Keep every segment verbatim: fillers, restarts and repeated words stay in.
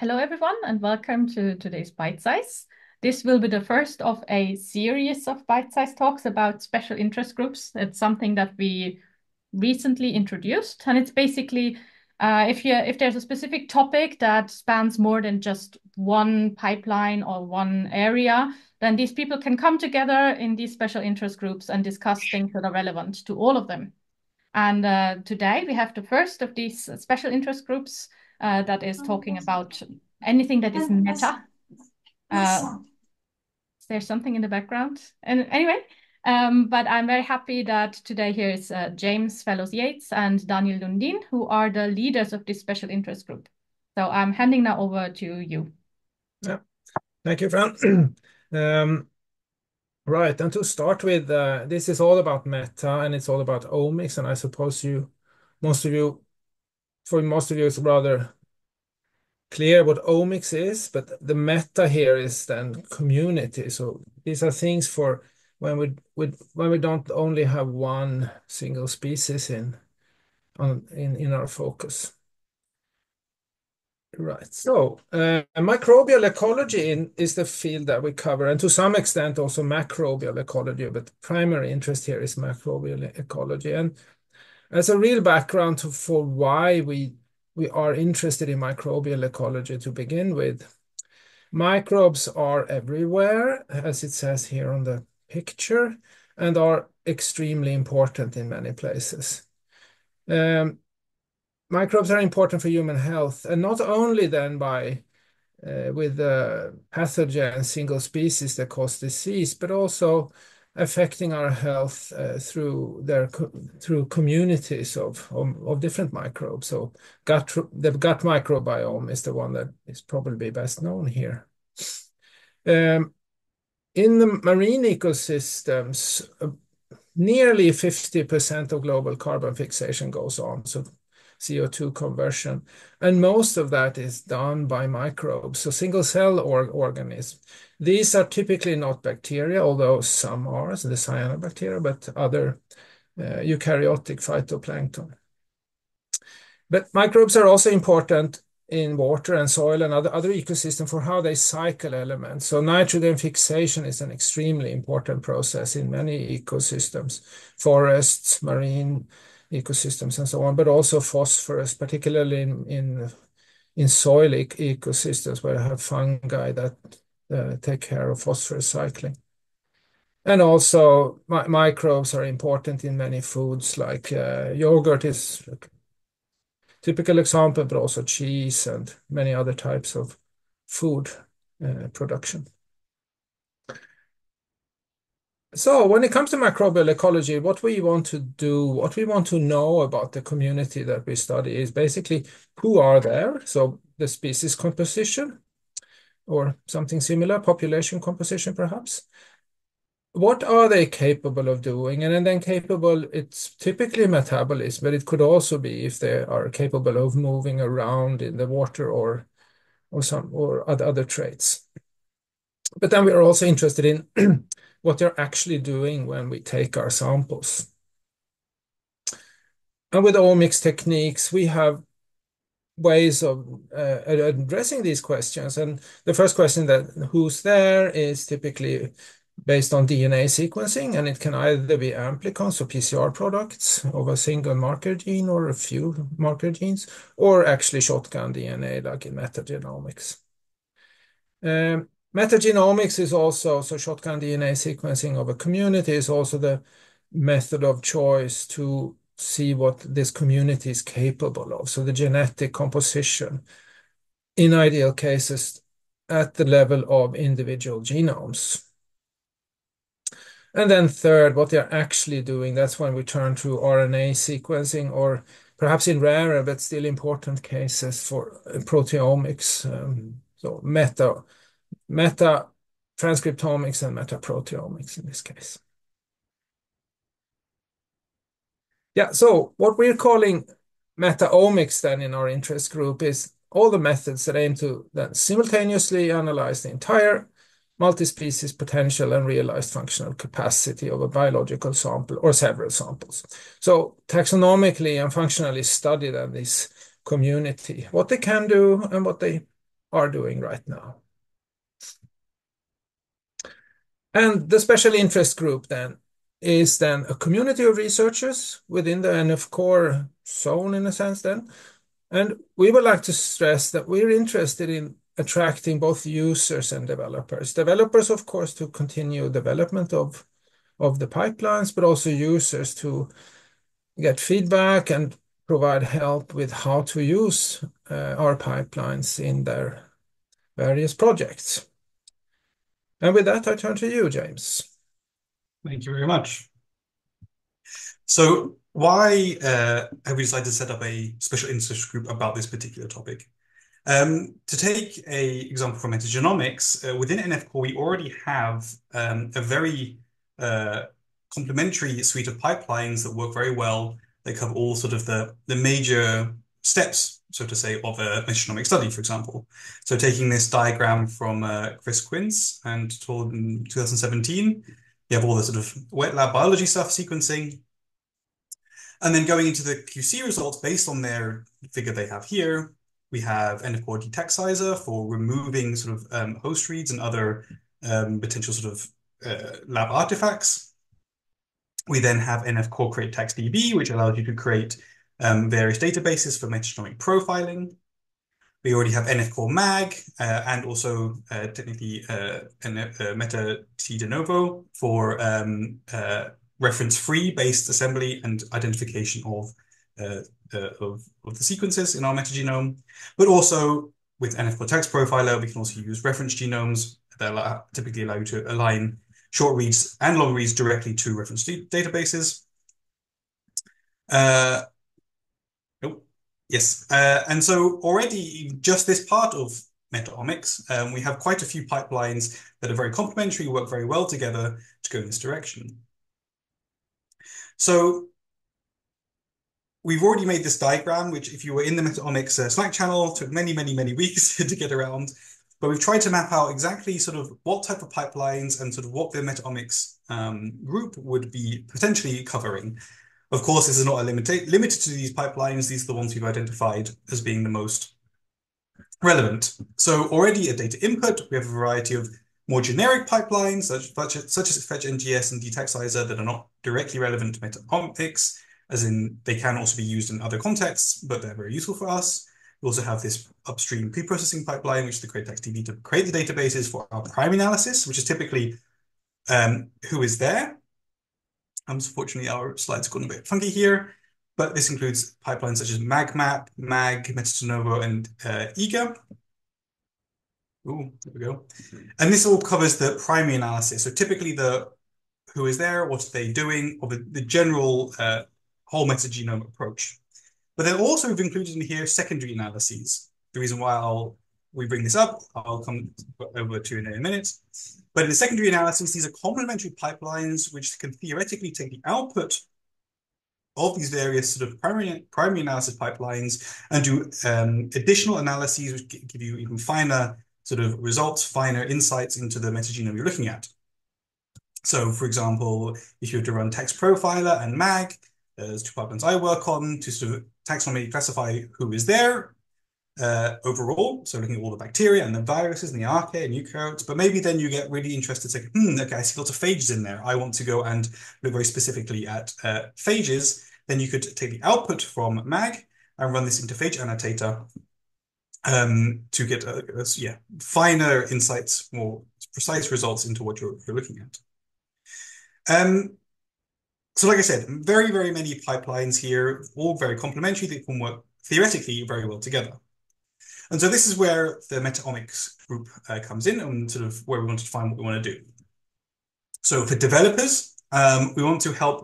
Hello, everyone, and welcome to today's ByteSize. This will be the first of a series of ByteSize talks about special interest groups. It's something that we recently introduced, and it's basically uh, if you if there's a specific topic that spans more than just one pipeline or one area, then these people can come together in these special interest groups and discuss things that are relevant to all of them. And uh, today we have the first of these special interest groups Uh, that is talking about anything that is meta. Uh, is there something in the background? And anyway, um, but I'm very happy that today here is uh, James Fellows Yates and Daniel Lundin, who are the leaders of this special interest group. So I'm handing now over to you. Yeah, thank you, Fran. um, right, and to start with, uh, this is all about meta, and it's all about omics, and I suppose you, most of you. For most of you, it's rather clear what omics is, but the meta here is then community. So these are things for when we, we when we don't only have one single species in on in in our focus. Right. So uh, microbial ecology in, is the field that we cover, and to some extent also macrobial ecology. But primary interest here is microbial ecology, and as a real background to, for why we, we are interested in microbial ecology to begin with. Microbes are everywhere, as it says here on the picture, and are extremely important in many places. Um, microbes are important for human health, and not only then by uh, with the pathogen single species that cause disease, but also affecting our health uh, through their co through communities of, of of different microbes. So gut the gut microbiome is the one that is probably best known here. Um, in the marine ecosystems, uh, nearly fifty percent of global carbon fixation goes on, so C O two conversion, and most of that is done by microbes, so single cell or organisms. These are typically not bacteria, although some are, so the cyanobacteria, but other uh, eukaryotic phytoplankton. But microbes are also important in water and soil and other, other ecosystems for how they cycle elements. So nitrogen fixation is an extremely important process in many ecosystems, forests, marine ecosystems and so on, but also phosphorus, particularly in in, in soil ec ecosystems where you have fungi that uh, take care of phosphorus cycling. And also mi microbes are important in many foods, like uh, yogurt is a typical example, but also cheese and many other types of food uh, production. So when it comes to microbial ecology, what we want to do, what we want to know about the community that we study is basically who are there, so the species composition or something similar, population composition perhaps. What are they capable of doing? And then capable, it's typically metabolism, but it could also be if they are capable of moving around in the water or, or, some, or other traits. But then we are also interested in what they're actually doing when we take our samples. And with omics techniques, we have ways of uh, addressing these questions. And the first question, that who's there, is typically based on D N A sequencing, and it can either be amplicons or P C R products of a single marker gene or a few marker genes, or actually shotgun D N A like in metagenomics. Um, Metagenomics is also, so shotgun D N A sequencing of a community is also the method of choice to see what this community is capable of. So the genetic composition, in ideal cases, at the level of individual genomes. And then third, what they're actually doing, that's when we turn to R N A sequencing, or perhaps in rarer but still important cases for proteomics, um, so meta. metatranscriptomics and metaproteomics in this case. Yeah, so what we're calling metaomics then in our interest group is all the methods that aim to then simultaneously analyze the entire multi-species potential and realized functional capacity of a biological sample or several samples. So taxonomically and functionally study then this community, what they can do and what they are doing right now. And the special interest group then is then a community of researchers within the N F core zone, in a sense then. And we would like to stress that we're interested in attracting both users and developers. Developers, of course, to continue development of, of the pipelines, but also users to get feedback and provide help with how to use uh, our pipelines in their various projects. And with that, I turn to you, James. Thank you very much. So why uh, have we decided to set up a special interest group about this particular topic? Um, to take an example from metagenomics, uh, within N F core, we already have um, a very uh, complementary suite of pipelines that work very well. They cover all sort of the, the major steps, so to say, of a metagenomic study, for example. So taking this diagram from uh, Chris Quince and Tolden in twenty seventeen, you have all the sort of wet lab biology stuff, sequencing, and then going into the Q C results based on their figure they have here. We have nf-core/Detaxizer for removing sort of um, host reads and other um, potential sort of uh, lab artifacts. We then have nf-core/CreateTextDB, which allows you to create um, various databases for metagenomic profiling. We already have nf-core/mag uh, and also uh, technically uh, uh, metatranscriptomics for um, uh, reference-free based assembly and identification of Uh, uh, of, of the sequences in our metagenome, but also with nf-core/taxprofiler, we can also use reference genomes that allow, typically allow you to align short reads and long reads directly to reference databases. Uh, oh, yes, uh, and so already just this part of metaomics, um, we have quite a few pipelines that are very complementary, work very well together to go in this direction. So we've already made this diagram, which if you were in the metaomics uh, Slack channel, took many, many, many weeks to get around. But we've tried to map out exactly sort of what type of pipelines and sort of what the metaomics um, group would be potentially covering. Of course, this is not a limita- limited to these pipelines. These are the ones we've identified as being the most relevant. So already at data input, we have a variety of more generic pipelines, such, such as Fetch N G S and Detaxizer, that are not directly relevant to metaomics, as in they can also be used in other contexts, but they're very useful for us. We also have this upstream pre-processing pipeline, which is the CreateTextDB to create the databases for our prime analysis, which is typically um, who is there. Unfortunately, our slides have gotten a bit funky here, but this includes pipelines such as MagMap, Mag, metatranscriptomics, and uh, eager. Ooh, there we go. And this all covers the primary analysis. So typically the who is there, what are they doing, or the, the general uh, whole metagenome approach. But then also we've included in here secondary analyses. The reason why I'll, we bring this up, I'll come over to in a minute. But in the secondary analyses, these are complementary pipelines which can theoretically take the output of these various sort of primary, primary analysis pipelines and do um, additional analyses which give you even finer sort of results, finer insights into the metagenome you're looking at. So for example, if you were to run Taxprofiler and Mag, there's two pipelines I work on to sort of taxonomically classify who is there uh, overall. So looking at all the bacteria and the viruses and the archaea and eukaryotes. But maybe then you get really interested, like, hmm, okay, I see lots of phages in there. I want to go and look very specifically at uh, phages. Then you could take the output from Mag and run this into phage annotator um, to get uh, yeah finer insights, more precise results into what you're, you're looking at. Um, So like I said, very, very many pipelines here, all very complementary, that can work theoretically very well together. And so this is where the metaomics group uh, comes in and sort of where we want to define what we want to do. So for developers, um, we want to help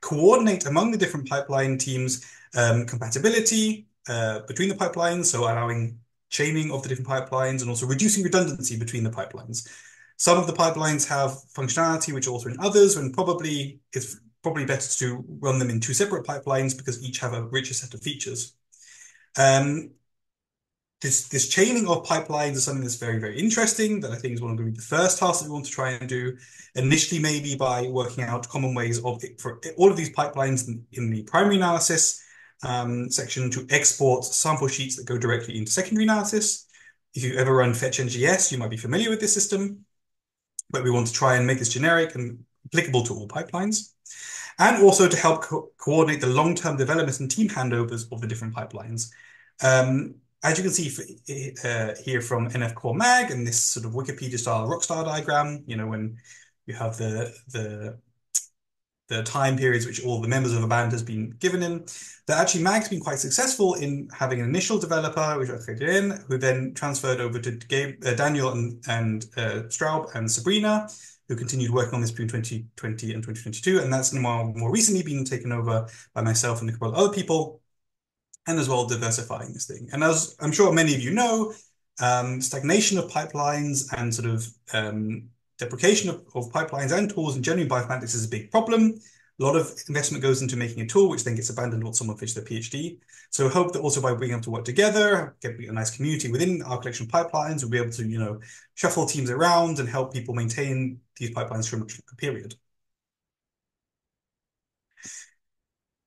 coordinate among the different pipeline teams um, compatibility uh, between the pipelines, so allowing chaining of the different pipelines and also reducing redundancy between the pipelines. Some of the pipelines have functionality which are also in others, and probably it's probably better to run them in two separate pipelines because each have a richer set of features. Um, this, this chaining of pipelines is something that's very, very interesting, that I think is one of the first tasks that we want to try and do, initially maybe by working out common ways of it, for all of these pipelines in, in the primary analysis um, section to export sample sheets that go directly into secondary analysis, If you ever run Fetch N G S, you might be familiar with this system, but we want to try and make this generic and applicable to all pipelines, and also to help co coordinate the long-term development and team handovers of the different pipelines. Um, as you can see for, uh, here from N F core mag and this sort of Wikipedia-style rockstar diagram, you know, when you have the, the, the time periods which all the members of a band has been given in, that actually Mag's been quite successful in having an initial developer, which I created in, who then transferred over to Gabe, uh, Daniel and, and uh, Straub and Sabrina, who continued working on this between twenty twenty and twenty twenty-two. And that's now more recently been taken over by myself and a couple of other people, and as well diversifying this thing. And as I'm sure many of you know, um, stagnation of pipelines and sort of um, deprecation of, of pipelines and tools in general bioinformatics is a big problem. A lot of investment goes into making a tool, which then gets abandoned once someone finishes their PhD. So I hope that also by being able to work together, get a nice community within our collection of pipelines, we'll be able to, you know, shuffle teams around and help people maintain these pipelines for a much longer period.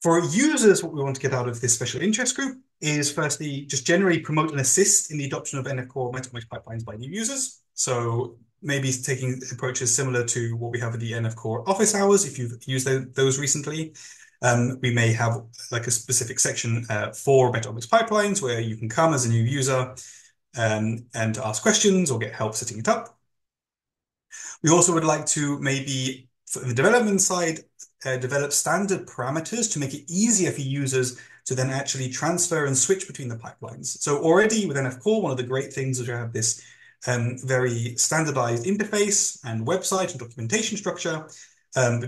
For users, what we want to get out of this special interest group is firstly, just generally promote and assist in the adoption of N F core metaomics pipelines by new users. So maybe taking approaches similar to what we have at the N F core office hours, if you've used those recently. Um, we may have like a specific section uh, for metaomics pipelines where you can come as a new user um, and ask questions or get help setting it up. We also would like to maybe, for the development side, uh, develop standard parameters to make it easier for users to then actually transfer and switch between the pipelines. So already with N F core, one of the great things is you have this Um, very standardized interface and website and documentation structure, um,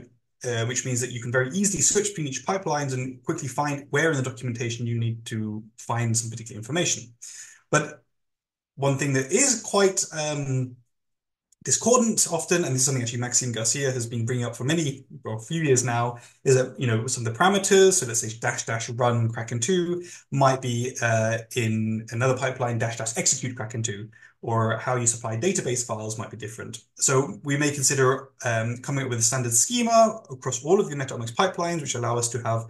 uh, which means that you can very easily switch between each pipelines and quickly find where in the documentation you need to find some particular information. But one thing that is quite um, discordant often, and this is something actually Maxime Garcia has been bringing up for many, or a few years now, is that, you know, some of the parameters, so let's say dash dash run Kraken two might be uh, in another pipeline dash dash execute Kraken two, or how you supply database files might be different. So we may consider um, coming up with a standard schema across all of the metaomics pipelines, which allow us to have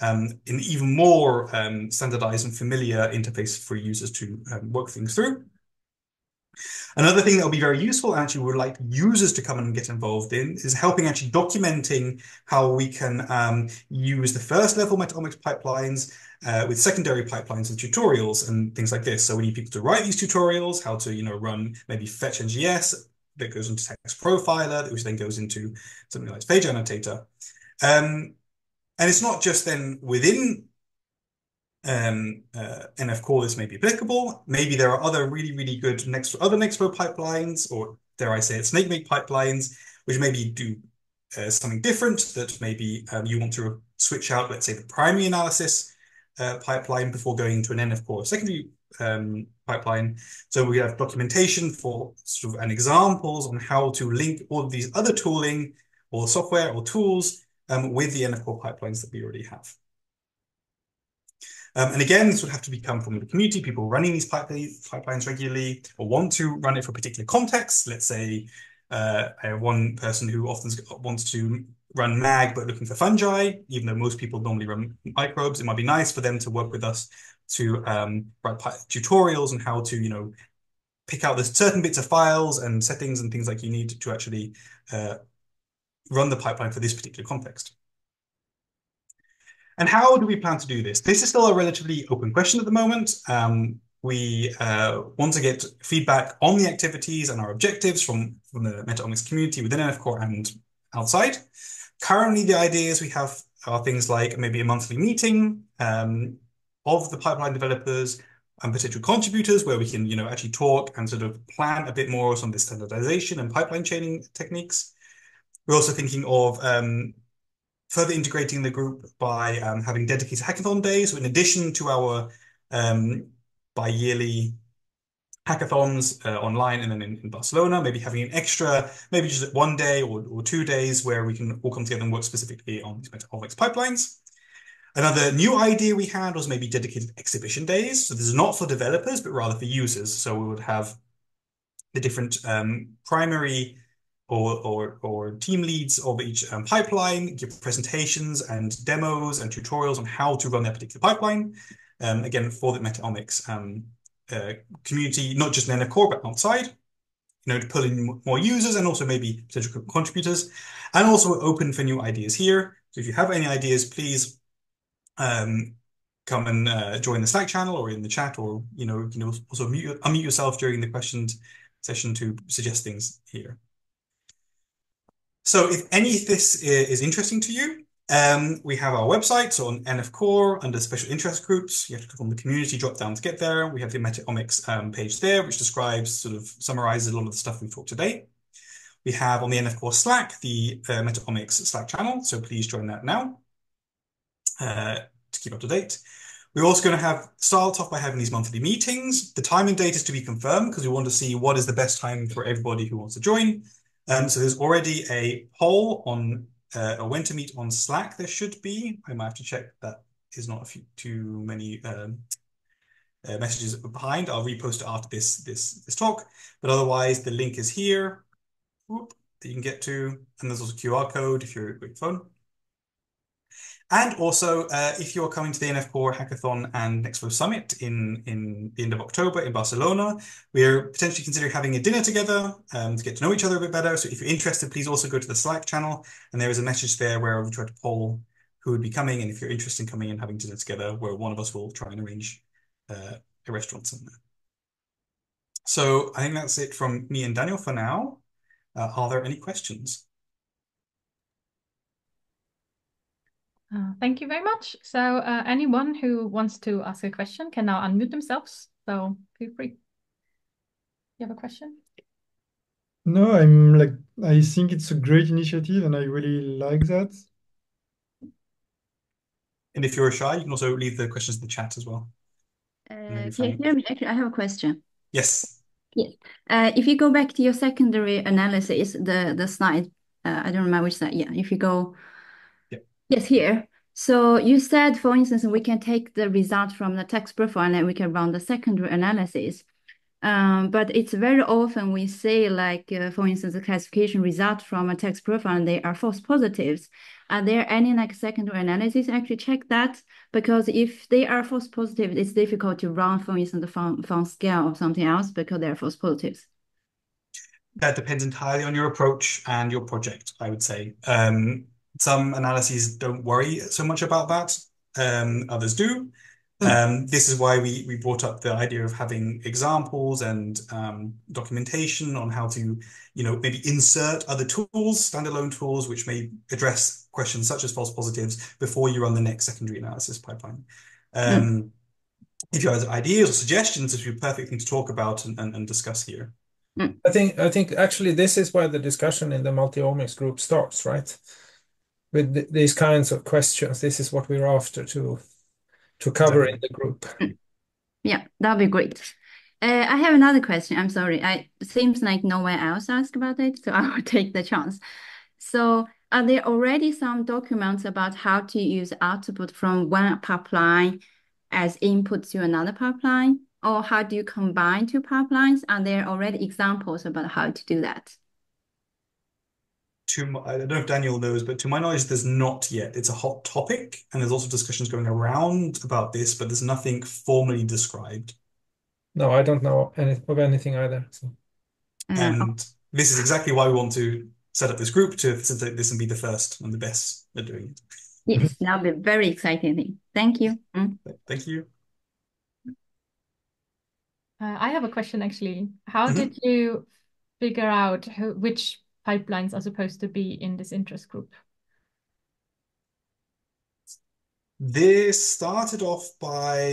um, an even more um, standardized and familiar interface for users to um, work things through. Another thing that will be very useful, and actually would like users to come and get involved in, is helping actually documenting how we can um, use the first level metaomics pipelines uh, with secondary pipelines and tutorials and things like this. So we need people to write these tutorials, how to, you know, run maybe Fetch N G S that goes into Taxprofiler, which then goes into something like Page Annotator. Um, and it's not just then within Um, uh, N F core, this may be applicable. Maybe there are other really, really good next other Nextflow pipelines, or dare I say it, SnakeMake pipelines, which maybe do uh, something different. That maybe um, you want to switch out, let's say, the primary analysis uh, pipeline before going to an N F core secondary um, pipeline. So we have documentation for sort of and examples on how to link all of these other tooling or software or tools um, with the N F core pipelines that we already have. Um, and again, this would have to become from the community, people running these pipelines regularly or want to run it for a particular context. Let's say uh, I have one person who often wants to run mag, but looking for fungi, even though most people normally run microbes. It might be nice for them to work with us to um, write tutorials on how to, you know, pick out the certain bits of files and settings and things like you need to actually uh, run the pipeline for this particular context. And how do we plan to do this? This is still a relatively open question at the moment. Um, we uh, want to get feedback on the activities and our objectives from, from the metaomics community within N F core and outside. Currently, the ideas we have are things like maybe a monthly meeting um, of the pipeline developers and potential contributors, where we can, you know, actually talk and sort of plan a bit more on some of the standardization and pipeline chaining techniques. We're also thinking of um, further integrating the group by um, having dedicated hackathon days. So in addition to our um, bi-yearly hackathons uh, online and then in, in Barcelona, maybe having an extra, maybe just one day or, or two days where we can all come together and work specifically on these metaomics pipelines. Another new idea we had was maybe dedicated exhibition days. So this is not for developers, but rather for users. So we would have the different um, primary Or, or, or team leads of each um, pipeline, give presentations and demos and tutorials on how to run that particular pipeline. Um, again, for the metaomics um, uh, community, not just in N F core, but outside, you know, to pull in more users and also maybe potential contributors. And also we're open for new ideas here. So if you have any ideas, please um, come and uh, join the Slack channel or in the chat, or, you know, you can also mute, unmute yourself during the questions session to suggest things here. So if any of this is interesting to you, um, we have our website, so on N F core, under special interest groups, you have to click on the community drop down to get there. We have the metaomics um, page there, which describes, sort of summarizes a lot of the stuff we've talked today. We have on the N F core Slack, the uh, metaomics Slack channel, so please join that now uh, to keep up to date. We're also going to have start off by having these monthly meetings. The time and date is to be confirmed because we want to see what is the best time for everybody who wants to join. Um, so there's already a poll on uh, when to meet on Slack. There should be. I might have to check that is not a few, too many um, uh, messages behind. I'll repost it after this this this talk. But otherwise, the link is here whoop, that you can get to, and there's also a Q R code if you're with your phone. And also, uh, if you're coming to the N F core Hackathon and Expo Summit in, in the end of October in Barcelona, we're potentially considering having a dinner together um, to get to know each other a bit better. So if you're interested, please also go to the Slack channel. And there is a message there where we try to poll who would be coming. And if you're interested in coming and having dinner together, where one of us will try and arrange uh, a restaurant somewhere. So I think that's it from me and Daniel for now. Uh, are there any questions? Uh, thank you very much. So uh, anyone who wants to ask a question can now unmute themselves. So feel free. You have a question? No, I'm like, I think it's a great initiative and I really like that. And if you're shy, you can also leave the questions in the chat as well. Uh, yeah, yeah, actually, I have a question. Yes. Yes. Uh, if you go back to your secondary analysis, the, the slide, uh, I don't remember which slide. Yeah, if you go... Yes, here. So you said, for instance, we can take the result from the tax profile and we can run the secondary analysis. Um, but it's very often we say, like, uh, for instance, the classification result from a tax profile, and they are false positives. Are there any like secondary analysis actually check that? Because if they are false positives, it's difficult to run, for instance, the font, font scale or something else because they are false positives. That depends entirely on your approach and your project, I would say. Um... Some analyses don't worry so much about that, um, others do. Um, this is why we, we brought up the idea of having examples and um, documentation on how to, you know, maybe insert other tools, standalone tools, which may address questions such as false positives before you run the next secondary analysis pipeline. Um, yeah. If you have ideas or suggestions, it would be a perfect thing to talk about and, and, and discuss here. I think, I think actually this is where the discussion in the multi-omics group starts, right? With th these kinds of questions, this is what we're after to to cover in the group. Yeah, that'd be great. Uh, I have another question. I'm sorry. I seems like no one else asked about it, so I will take the chance. So, are there already some documents about how to use output from one pipeline as input to another pipeline, or how do you combine two pipelines? Are there already examples about how to do that? To my, I don't know if Daniel knows, but to my knowledge, there's not yet. It's a hot topic, and there's also discussions going around about this, but there's nothing formally described. No, I don't know any, of anything either. So. And oh. This is exactly why we want to set up this group, to facilitate this and be the first and the best at doing it. Yes, that'll be very exciting. Thank you. Mm. Thank you. Uh, I have a question, actually. How mm-hmm. did you figure out who, which pipelines are supposed to be in this interest group? This started off by,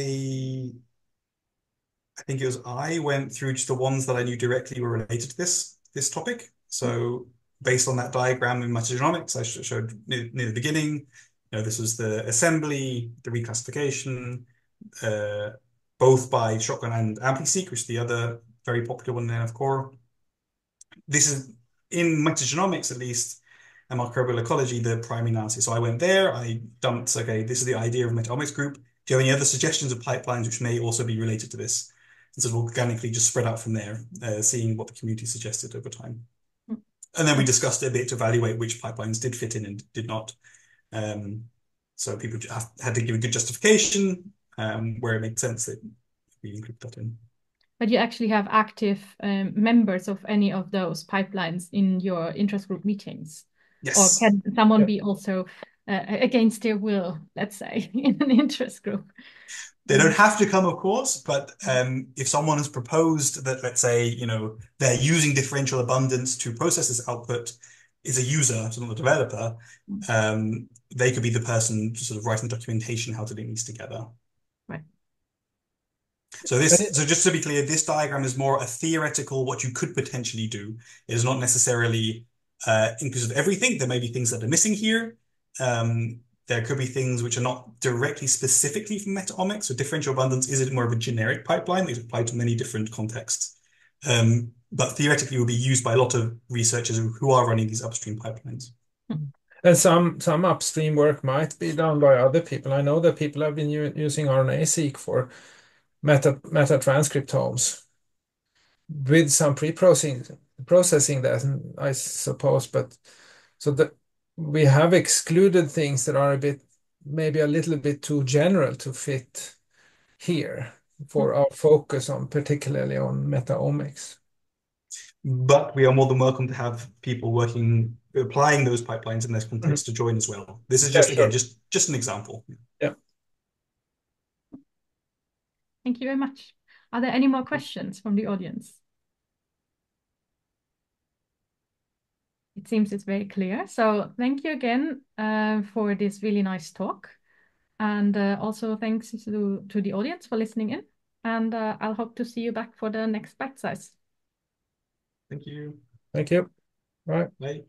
I think it was I went through just the ones that I knew directly were related to this, this topic. So based on that diagram in metagenomics, I showed near, near the beginning, you know, this was the assembly, the reclassification, uh, both by Shotgun and AmpliSeq, which is the other very popular one in N F core. This is, in metagenomics, at least, and microbial ecology, the primary analysis. So I went there, I dumped, okay, this is the idea of metaomics group. Do you have any other suggestions of pipelines which may also be related to this? And so organically just spread out from there, uh, seeing what the community suggested over time. Mm. And then we discussed a bit to evaluate which pipelines did fit in and did not. Um, so people have, had to give a good justification um, where it made sense that we include that in. but you actually have active um, members of any of those pipelines in your interest group meetings. Yes. Or can someone yeah. be also uh, against their will, let's say, in an interest group? They don't have to come, of course, but um, if someone has proposed that, let's say, you know, they're using differential abundance to process this output, is a user, so not a developer, um, they could be the person to sort of writing documentation how to link these together. Right. So this, it, so just to be clear, this diagram is more a theoretical what you could potentially do. It is not necessarily uh, inclusive of everything. There may be things that are missing here. Um, There could be things which are not directly specifically from metaomics. So differential abundance is it more of a generic pipeline. It's applied to many different contexts. Um, but theoretically will be used by a lot of researchers who are running these upstream pipelines. And some, some upstream work might be done by other people. I know that people have been using RNA-seq for meta, metatranscriptomes with some pre-processing processing that, I suppose. But so the we have excluded things that are a bit, maybe a little bit too general to fit here for our focus on, particularly on metaomics. But we are more than welcome to have people working, applying those pipelines in this context mm-hmm. to join as well. This is just, yeah, again, sure. just, just an example. Yeah. Thank you very much. Are there any more questions from the audience? It seems it's very clear. So thank you again uh, for this really nice talk. And uh, also thanks to, to the audience for listening in. And uh, I'll hope to see you back for the next ByteSize. Thank you. Thank you. All right. Bye.